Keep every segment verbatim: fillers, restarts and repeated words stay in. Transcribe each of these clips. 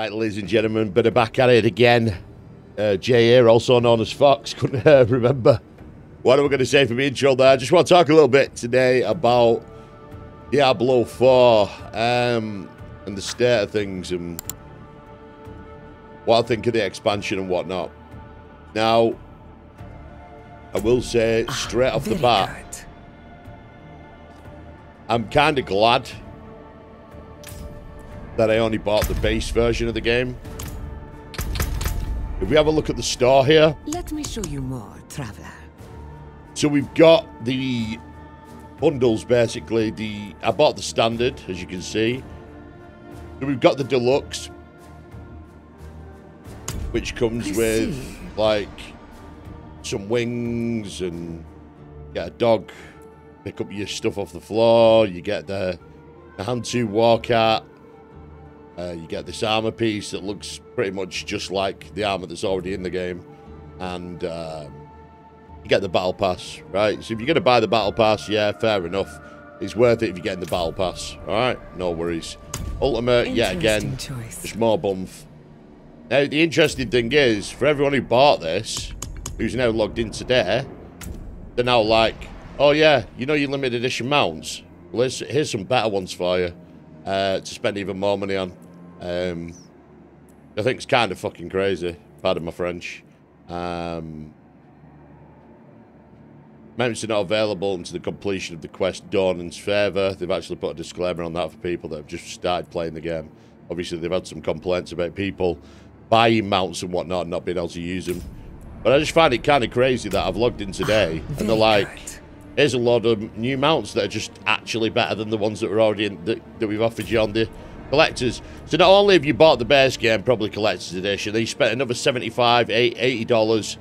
Right, ladies and gentlemen, but back at it again. Uh, Jay here, also known as Fox, couldn't uh, remember what am I going to say for my intro there. I just want to talk a little bit today about Diablo four um, and the state of things and what I think of the expansion and whatnot. Now, I will say straight ah, off the bat, I'm kind of glad that I only bought the base version of the game. If we have a look at the store here. Let me show you more, traveler. So we've got the bundles, basically. The I bought the standard, as you can see. So we've got the deluxe, which comes I with, see. like, some wings and get a dog, pick up your stuff off the floor. You get the, the Hantu War Cat. Uh, you get this armor piece that looks pretty much just like the armor that's already in the game. And uh, you get the battle pass, right? So if you're going to buy the battle pass, yeah, fair enough. It's worth it if you're getting the battle pass, all right? No worries. Ultimate, yeah, again, choice. Just more bumf. Now, the interesting thing is, for everyone who bought this, who's now logged in today, they're now like, oh, yeah, you know your limited edition mounts? Well, here's, here's some better ones for you uh, to spend even more money on. Um, I think it's kind of fucking crazy. Pardon my French. Um, mounts are not available until the completion of the quest Dawn's Favor. They've actually put a disclaimer on that for people that have just started playing the game. Obviously, they've had some complaints about people buying mounts and whatnot and not being able to use them. But I just find it kind of crazy that I've logged in today oh, and they're like, good. Here's a lot of new mounts that are just actually better than the ones that were already in, that, that we've offered you on the collectors. So not only have you bought the base game, probably collector's edition, then you spent another seventy-five, eighty dollars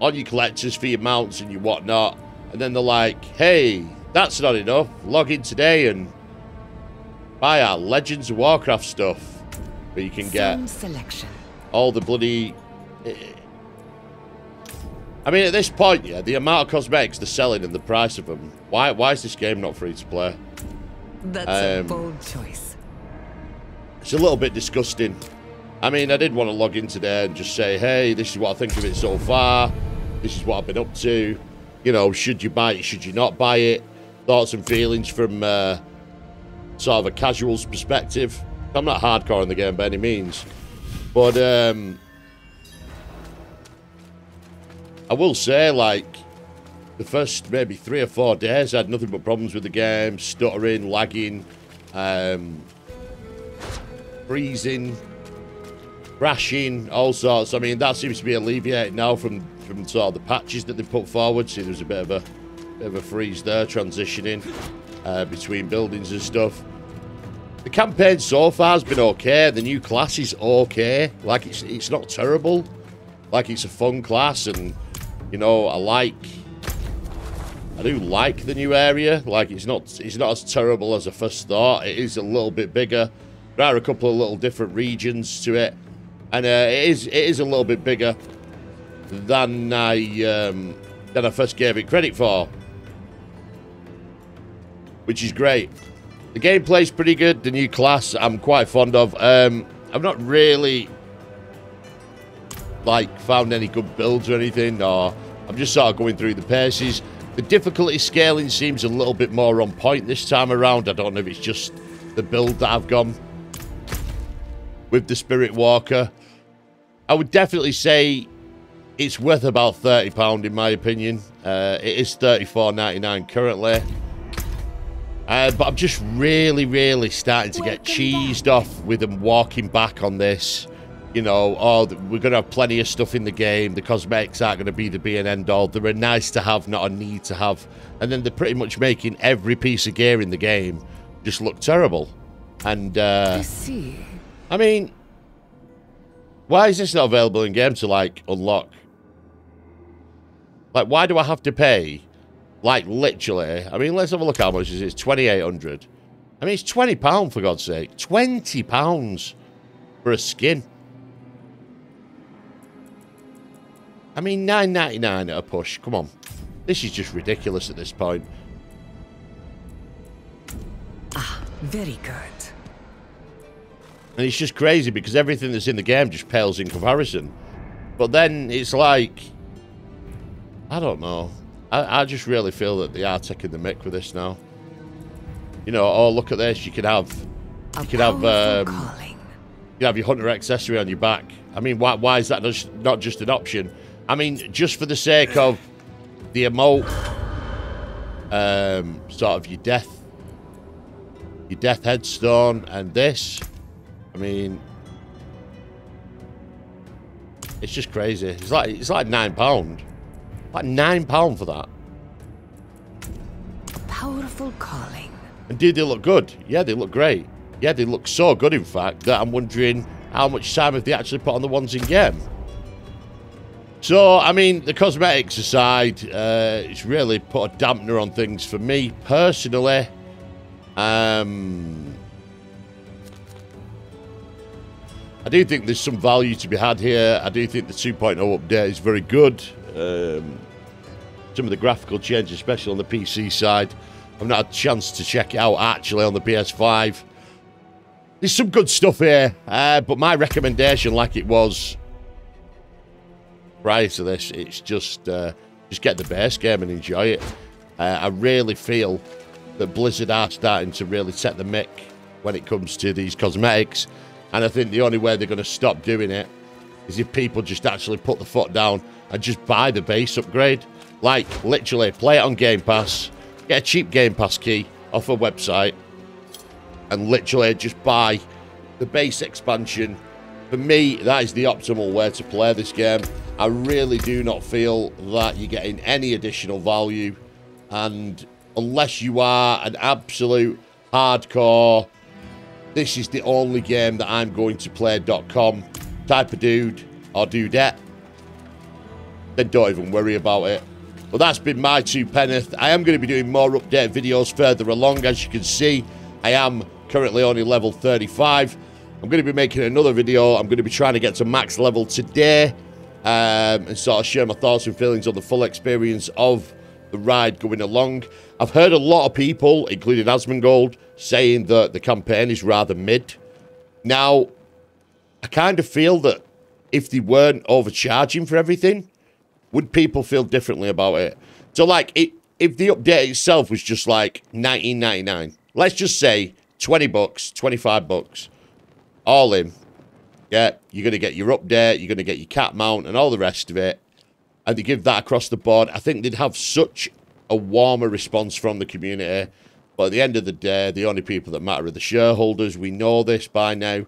on your collectors for your mounts and your whatnot. And then they're like, hey, that's not enough. Log in today and buy our Legends of Warcraft stuff. But you can get selection. all the bloody... I mean, at this point, yeah, the amount of cosmetics they're selling and the price of them. Why, why is this game not free to play? That's um, a bold choice. It's a little bit disgusting. I mean, I did want to log in today and just say, hey, this is what I think of it so far. This is what I've been up to. You know, should you buy it? Should you not buy it? Thoughts and feelings from uh, sort of a casual's perspective. I'm not hardcore in the game by any means. But um, I will say, like, the first maybe three or four days, I had nothing but problems with the game. Stuttering, lagging. Um... freezing, crashing, all sorts. I mean, that seems to be alleviated now from, from sort of the patches that they put forward. See, there's a bit of a bit of a freeze there, transitioning uh, between buildings and stuff. The campaign so far has been okay. The new class is okay. Like, it's, it's not terrible. Like, it's a fun class, and, you know, I like... I do like the new area. Like, it's not, it's not as terrible as I first thought. It is a little bit bigger. There are a couple of little different regions to it, and uh, it is it is a little bit bigger than I um, than I first gave it credit for, which is great. The gameplay's pretty good. The new class I'm quite fond of. Um, I've not really like found any good builds or anything, or I'm just sort of going through the paces. The difficulty scaling seems a little bit more on point this time around. I don't know if it's just the build that I've gone with the Spirit Walker. I would definitely say it's worth about thirty pounds in my opinion. Uh, it is thirty-four ninety-nine currently. Uh, but I'm just really, really starting to get cheesed off with them walking back on this. You know, oh, we're going to have plenty of stuff in the game. The cosmetics aren't going to be the be and end all. They're a nice to have, not a need to have. And then they're pretty much making every piece of gear in the game just look terrible. And, uh... I see. I mean, why is this not available in game to, like, unlock? Like, why do I have to pay? Like, literally. I mean, let's have a look how much it is. twenty-eight hundred. I mean, it's twenty pounds, for God's sake. twenty pounds for a skin. I mean, nine ninety-nine at a push. Come on. This is just ridiculous at this point. Very good. And it's just crazy because everything that's in the game just pales in comparison. But then it's like, I don't know. I, I just really feel that they are taking the mick with this now. You know, oh look at this, you could have you could have um, you have your hunter accessory on your back. I mean, why why is that just not just an option? I mean, just for the sake of the emote um sort of your death your death headstone and this. I mean, it's just crazy. It's like it's like nine pound. Like nine pound for that. A powerful calling. And did they look good? Yeah, they look great. Yeah, they look so good, in fact, that I'm wondering how much time have they actually put on the ones in game. So, I mean, the cosmetics aside, uh, it's really put a dampener on things for me personally. Um, I do think there's some value to be had here. I do think the two point oh update is very good. Um, some of the graphical changes, especially on the P C side. I've not had a chance to check it out, actually, on the P S five. There's some good stuff here, uh, but my recommendation, like it was prior to this, it's just uh, just get the base game and enjoy it. Uh, I really feel that Blizzard are starting to really set the mick when it comes to these cosmetics, and I think the only way they're going to stop doing it is if people just actually put the foot down and just buy the base upgrade. Like, literally, play it on Game Pass, get a cheap Game Pass key off a website, and literally just buy the base expansion. For me, that is the optimal way to play this game. I really do not feel that you're getting any additional value, and unless you are an absolute hardcore, this is the only game that I'm going to play dot com type of dude or dudette, then don't even worry about it. Well, that's been my two penneth. I am going to be doing more update videos further along. As you can see, I am currently only level thirty-five. I'm going to be making another video. I'm going to be trying to get to max level today, um, and sort of share my thoughts and feelings on the full experience of the ride going along. I've heard a lot of people, including Asmongold, saying that the campaign is rather mid. Now, I kind of feel that if they weren't overcharging for everything, would people feel differently about it? So, like, it, if the update itself was just, like, nineteen ninety-nine, let's just say twenty bucks, twenty-five bucks, all in. Yeah, you're going to get your update, you're going to get your cat mount and all the rest of it. And they give that across the board. I think they'd have such a warmer response from the community. But at the end of the day, the only people that matter are the shareholders. We know this by now.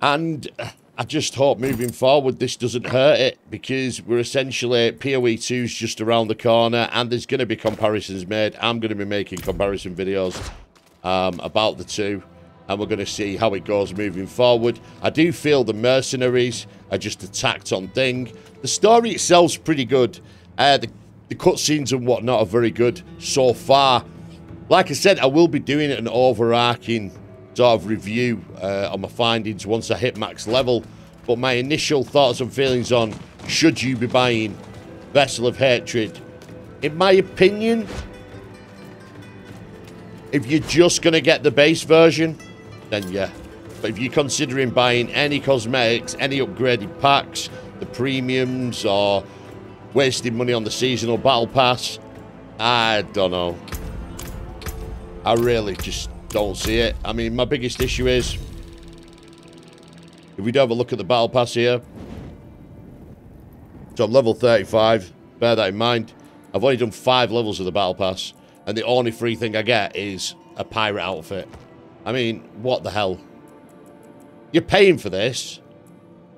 And I just hope moving forward this doesn't hurt it, because we're essentially, P O E two's just around the corner and there's going to be comparisons made. I'm going to be making comparison videos um, about the two, and we're going to see how it goes moving forward. I do feel the mercenaries are just a tacked-on thing. The story itself's pretty good. Uh, the, the cutscenes and whatnot are very good so far. Like I said, I will be doing an overarching sort of review uh, on my findings once I hit max level, but my initial thoughts and feelings on should you be buying Vessel of Hatred, in my opinion, if you're just going to get the base version, then yeah. But if you're considering buying any cosmetics, any upgraded packs, the premiums, or wasting money on the seasonal battle pass, I don't know. I really just don't see it. I mean, my biggest issue is, if we do have a look at the battle pass here, so I'm level thirty-five, bear that in mind. I've only done five levels of the battle pass, and the only free thing I get is a pirate outfit. I mean, what the hell? You're paying for this,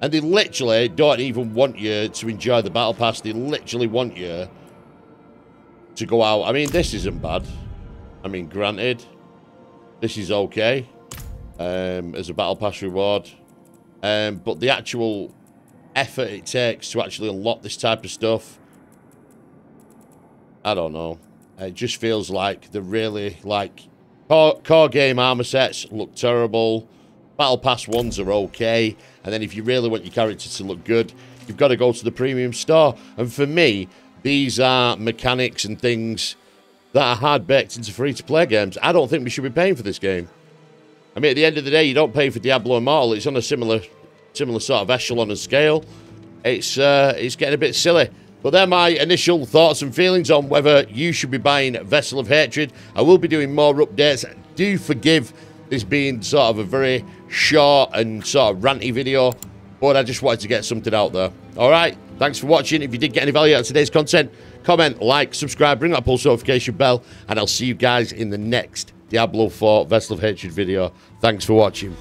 and they literally don't even want you to enjoy the battle pass. They literally want you to go out. I mean, this isn't bad. I mean, granted, this is okay um, as a battle pass reward, um, but the actual effort it takes to actually unlock this type of stuff, I don't know. It just feels like they're really, like, core, core game armor sets look terrible. Battle pass ones are okay. And then if you really want your character to look good, you've got to go to the premium store. And for me, these are mechanics and things that are hard-baked into free-to-play games. I don't think we should be paying for this game. I mean, at the end of the day, you don't pay for Diablo Immortal. It's on a similar similar sort of echelon and scale. It's, uh, it's getting a bit silly. But they're my initial thoughts and feelings on whether you should be buying Vessel of Hatred. I will be doing more updates. Do forgive this being sort of a very short and sort of ranty video, but I just wanted to get something out there. All right, thanks for watching. If you did get any value out of today's content, comment, like, subscribe, ring that pulse notification bell, and I'll see you guys in the next Diablo four Vessel of Hatred video. Thanks for watching.